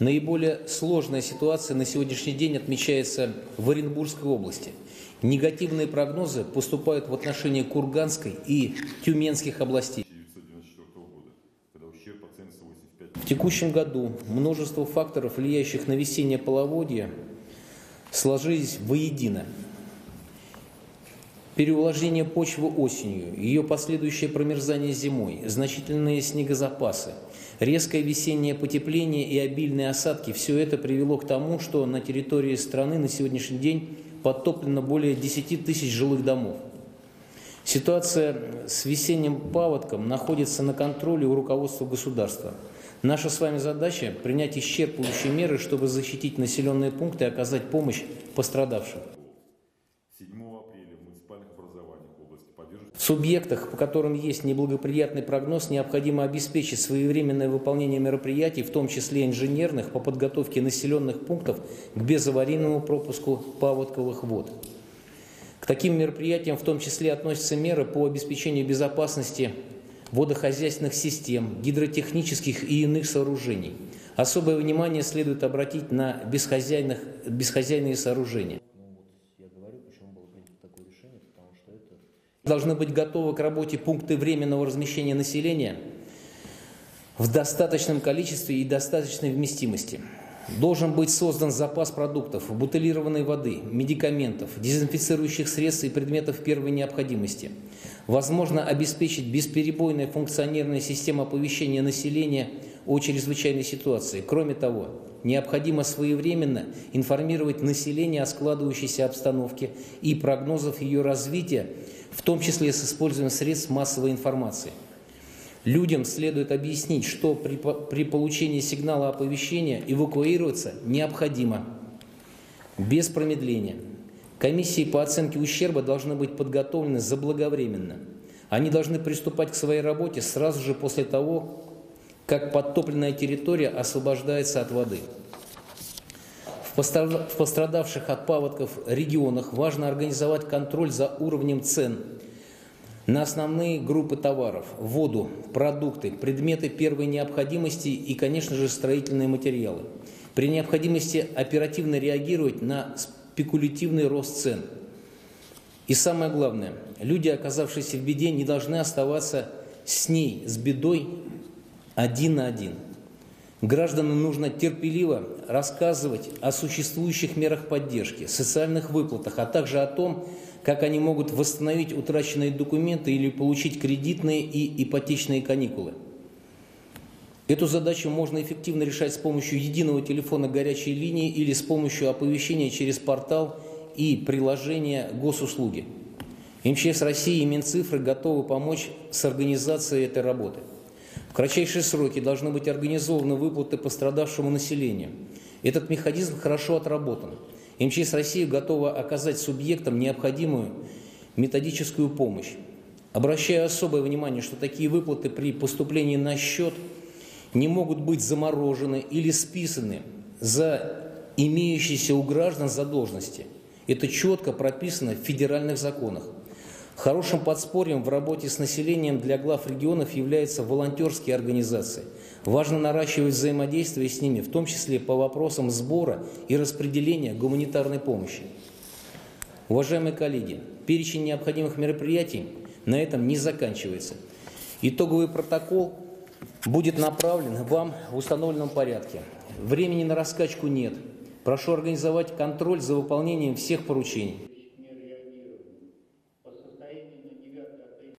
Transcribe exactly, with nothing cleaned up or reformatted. Наиболее сложная ситуация на сегодняшний день отмечается в Оренбургской области. Негативные прогнозы поступают в отношении Курганской и Тюменских областей. В текущем году множество факторов, влияющих на весеннее половодье, сложились воедино. Переувлажнение почвы осенью, ее последующее промерзание зимой, значительные снегозапасы, резкое весеннее потепление и обильные осадки – все это привело к тому, что на территории страны на сегодняшний день подтоплено более десяти тысяч жилых домов. Ситуация с весенним паводком находится на контроле у руководства государства. Наша с вами задача – принять исчерпывающие меры, чтобы защитить населенные пункты и оказать помощь пострадавшим. В субъектах, по которым есть неблагоприятный прогноз, необходимо обеспечить своевременное выполнение мероприятий, в том числе инженерных, по подготовке населенных пунктов к безаварийному пропуску паводковых вод. К таким мероприятиям в том числе относятся меры по обеспечению безопасности водохозяйственных систем, гидротехнических и иных сооружений. Особое внимание следует обратить на бесхозяйные сооружения. Должны быть готовы к работе пункты временного размещения населения в достаточном количестве и достаточной вместимости. Должен быть создан запас продуктов, бутылированной воды, медикаментов, дезинфицирующих средств и предметов первой необходимости. Возможно обеспечить бесперебойное функционирование системы оповещения населения о чрезвычайной ситуации. Кроме того, необходимо своевременно информировать население о складывающейся обстановке и прогнозах ее развития, в том числе с использованием средств массовой информации. Людям следует объяснить, что при, при получении сигнала оповещения эвакуироваться необходимо, без промедления. Комиссии по оценке ущерба должны быть подготовлены заблаговременно. Они должны приступать к своей работе сразу же после того, как подтопленная территория освобождается от воды. В пострадавших от паводков регионах важно организовать контроль за уровнем цен на основные группы товаров – воду, продукты, предметы первой необходимости и, конечно же, строительные материалы. При необходимости оперативно реагировать на спекулятивный рост цен. И самое главное, люди, оказавшиеся в беде, не должны оставаться с ней, с бедой, один на один. Гражданам нужно терпеливо рассказывать о существующих мерах поддержки, социальных выплатах, а также о том, как они могут восстановить утраченные документы или получить кредитные и ипотечные каникулы. Эту задачу можно эффективно решать с помощью единого телефона горячей линии или с помощью оповещения через портал и приложение госуслуги. МЧС России и Минцифры готовы помочь с организацией этой работы. В кратчайшие сроки должны быть организованы выплаты пострадавшему населению. Этот механизм хорошо отработан. МЧС России готова оказать субъектам необходимую методическую помощь. Обращаю особое внимание, что такие выплаты при поступлении на счет не могут быть заморожены или списаны за имеющиеся у граждан задолженности. Это четко прописано в федеральных законах. Хорошим подспорьем в работе с населением для глав регионов являются волонтерские организации. Важно наращивать взаимодействие с ними, в том числе по вопросам сбора и распределения гуманитарной помощи. Уважаемые коллеги, перечень необходимых мероприятий на этом не заканчивается. Итоговый протокол будет направлен вам в установленном порядке. Времени на раскачку нет. Прошу организовать контроль за выполнением всех поручений.